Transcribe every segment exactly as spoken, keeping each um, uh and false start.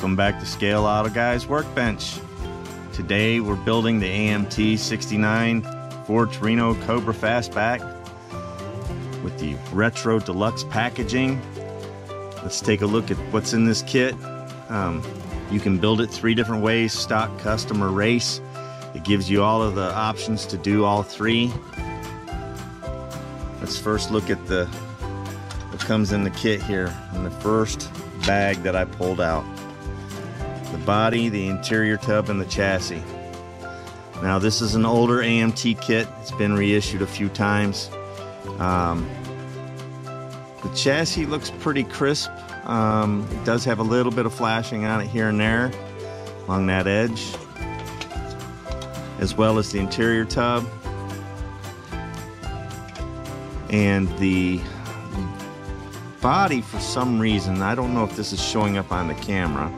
Welcome back to Scale Auto Guys Workbench. Today we're building the A M T sixty-nine Ford Torino Cobra Fastback with the Retro Deluxe packaging. Let's take a look at what's in this kit. Um, you can build it three different ways: stock, custom, or race. It gives you all of the options to do all three. Let's first look at the what comes in the kit here in the first bag that I pulled out. The body, the interior tub, and the chassis. Now this is an older A M T kit. It's been reissued a few times. Um, the chassis looks pretty crisp. Um, it does have a little bit of flashing on it here and there along that edge, as well as the interior tub and the body. For some reason, I don't know if this is showing up on the camera.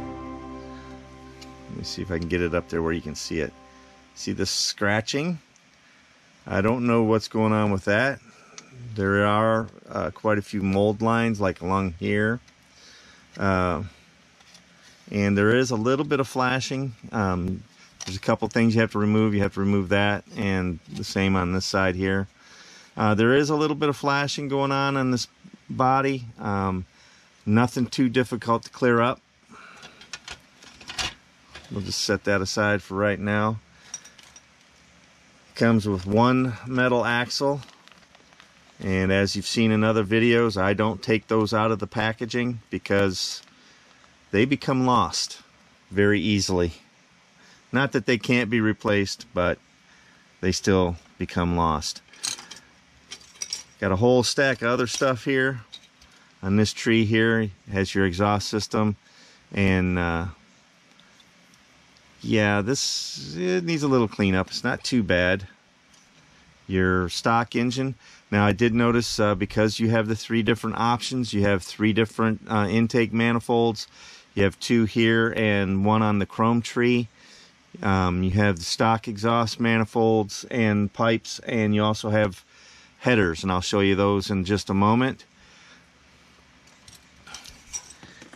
Let me see if I can get it up there where you can see it. See the scratching? I don't know what's going on with that. There are uh, quite a few mold lines, like along here. Uh, and there is a little bit of flashing. Um, there's a couple things you have to remove. You have to remove that, and the same on this side here. Uh, there is a little bit of flashing going on on this body. Um, nothing too difficult to clear up. We'll just set that aside for right now. Comes with one metal axle, and as you've seen in other videos, I don't take those out of the packaging because they become lost very easily. Not that they can't be replaced, but they still become lost. Got a whole stack of other stuff here. On this tree here has your exhaust system, and uh, yeah, this it needs a little cleanup. It's not too bad. Your stock engine. Now I did notice uh, because you have the three different options, you have three different uh, intake manifolds. You have two here and one on the chrome tree. Um, you have the stock exhaust manifolds and pipes, and you also have headers, and I'll show you those in just a moment.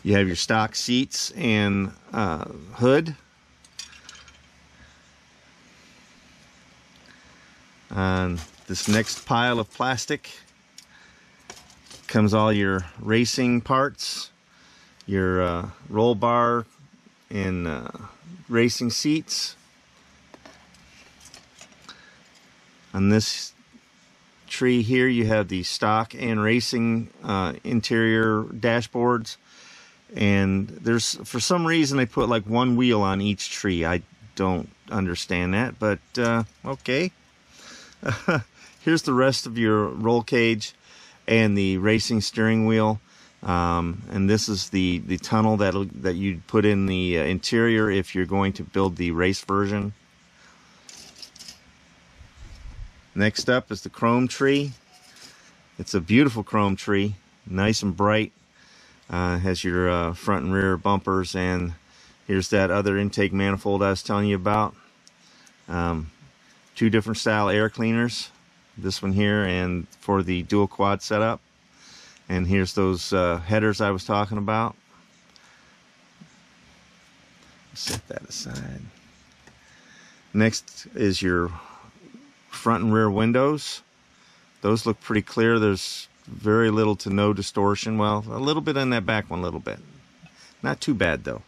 You have your stock seats and uh, hood. On this next pile of plastic comes all your racing parts, your uh, roll bar and uh, racing seats. On this tree here you have the stock and racing uh, interior dashboards, and there's, for some reason, they put like one wheel on each tree. I don't understand that, but uh, okay. Uh, here's the rest of your roll cage and the racing steering wheel, um, and this is the the tunnel that that you'd put in the uh, interior if you're going to build the race version. Next up is the chrome tree. It's a beautiful chrome tree, nice and bright. Uh, has your uh, front and rear bumpers, and here's that other intake manifold I was telling you about. Um, Two different style air cleaners, this one here and for the dual quad setup. And here's those uh, headers I was talking about. Set that aside. Next is your front and rear windows. Those look pretty clear. There's very little to no distortion. Well, a little bit on that back one, a little bit. Not too bad though.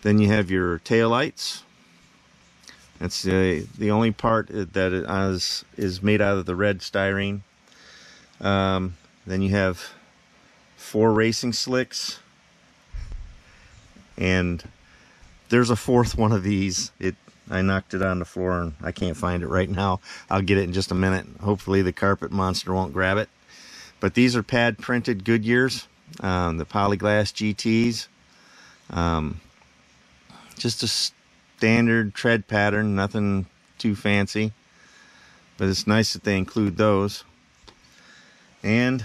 Then you have your taillights. That's the, the only part that is, is made out of the red styrene. Um, then you have four racing slicks. And there's a fourth one of these. It I knocked it on the floor and I can't find it right now. I'll get it in just a minute. Hopefully the carpet monster won't grab it. But these are pad printed Goodyears. Um, the Polyglass G Ts. Um, just a... standard tread pattern, nothing too fancy, but it's nice that they include those. And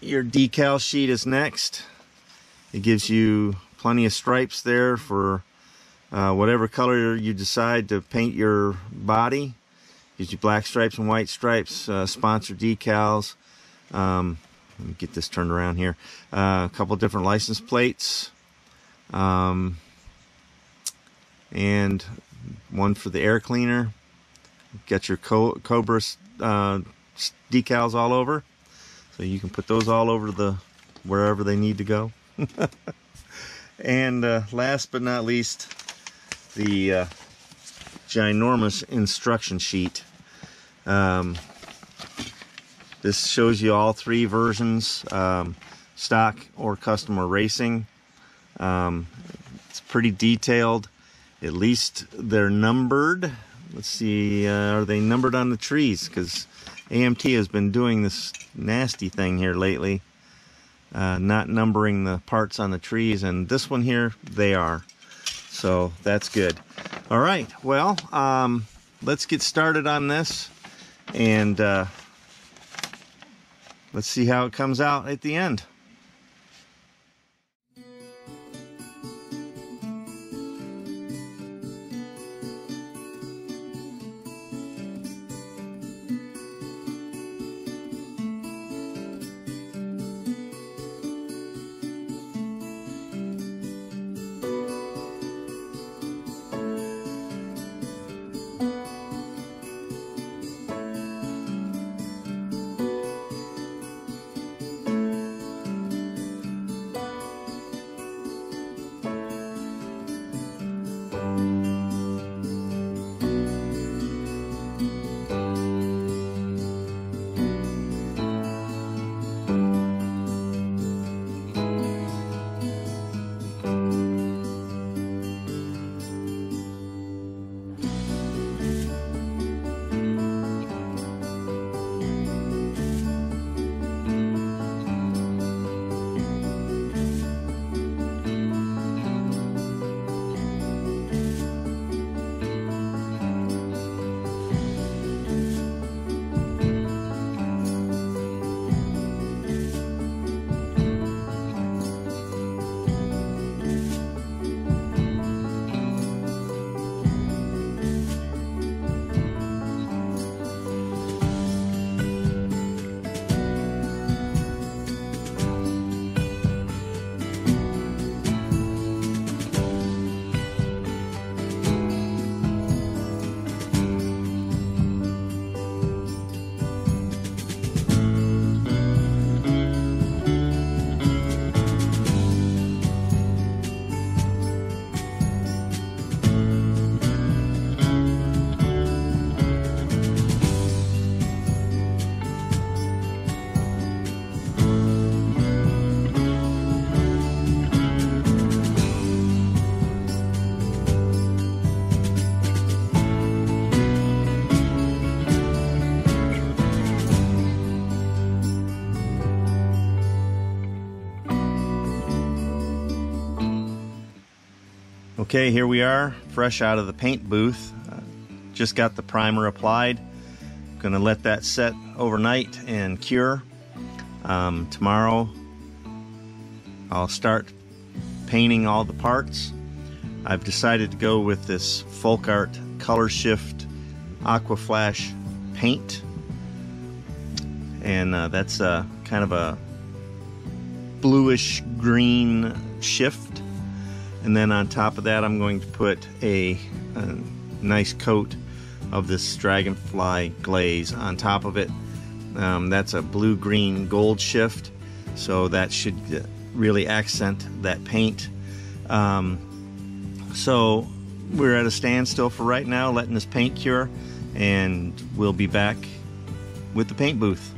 your decal sheet is next. It gives you plenty of stripes there for uh, whatever color you decide to paint your body. Gives you black stripes and white stripes, uh, sponsored decals, um, Let me get this turned around here. Uh, a couple different license plates. Um, and one for the air cleaner. Got your co Cobra uh, decals all over. So you can put those all over the wherever they need to go. And uh, last but not least, the uh, ginormous instruction sheet. Um, this shows you all three versions, um, stock or custom or racing. Um, it's pretty detailed. At least they're numbered. Let's see, uh, are they numbered on the trees? Because A M T has been doing this nasty thing here lately, uh, not numbering the parts on the trees. And this one here, they are. So that's good. All right, well, um, let's get started on this. And uh, let's see how it comes out at the end. Okay, here we are, fresh out of the paint booth. Uh, just got the primer applied. Gonna let that set overnight and cure. Um, tomorrow, I'll start painting all the parts. I've decided to go with this Folk Art Color Shift Aqua Flash paint. And uh, that's a, kind of a bluish green shift. And then on top of that, I'm going to put a, a nice coat of this dragonfly glaze on top of it. Um, that's a blue-green gold shift, so that should really accent that paint. Um, so we're at a standstill for right now, letting this paint cure, and we'll be back with the paint booth.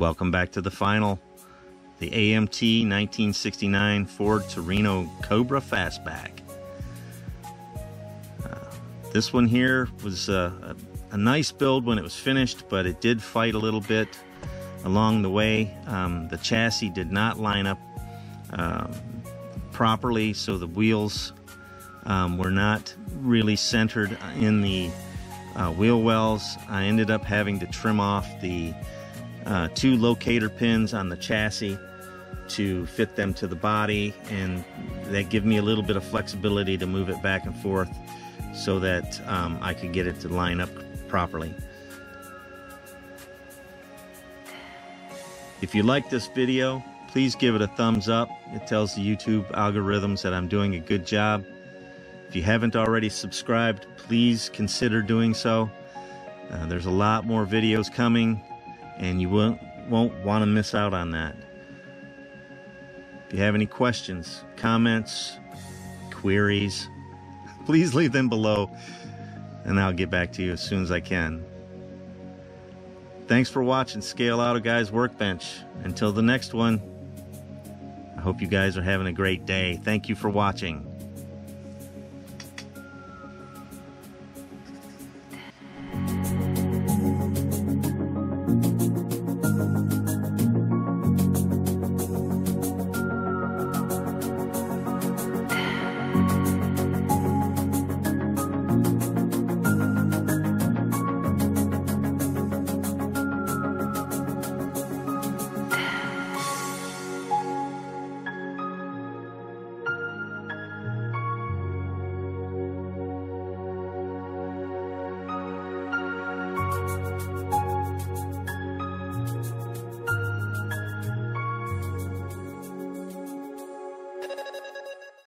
Welcome back to the final, the A M T nineteen sixty-nine Ford Torino Cobra Fastback. Uh, this one here was a, a, a nice build when it was finished, but it did fight a little bit along the way. Um, the chassis did not line up um, properly, so the wheels um, were not really centered in the uh, wheel wells. I ended up having to trim off the Uh, two locator pins on the chassis to fit them to the body, and that gave me a little bit of flexibility to move it back and forth so that um, I could get it to line up properly. If you like this video, please give it a thumbs up. It tells the YouTube algorithms that I'm doing a good job. If you haven't already subscribed, please consider doing so. Uh, there's a lot more videos coming, and you won't, won't want to miss out on that. If you have any questions, comments, queries, please leave them below, and I'll get back to you as soon as I can. Thanks for watching Scale Auto Guy's Workbench. Until the next one, I hope you guys are having a great day. Thank you for watching.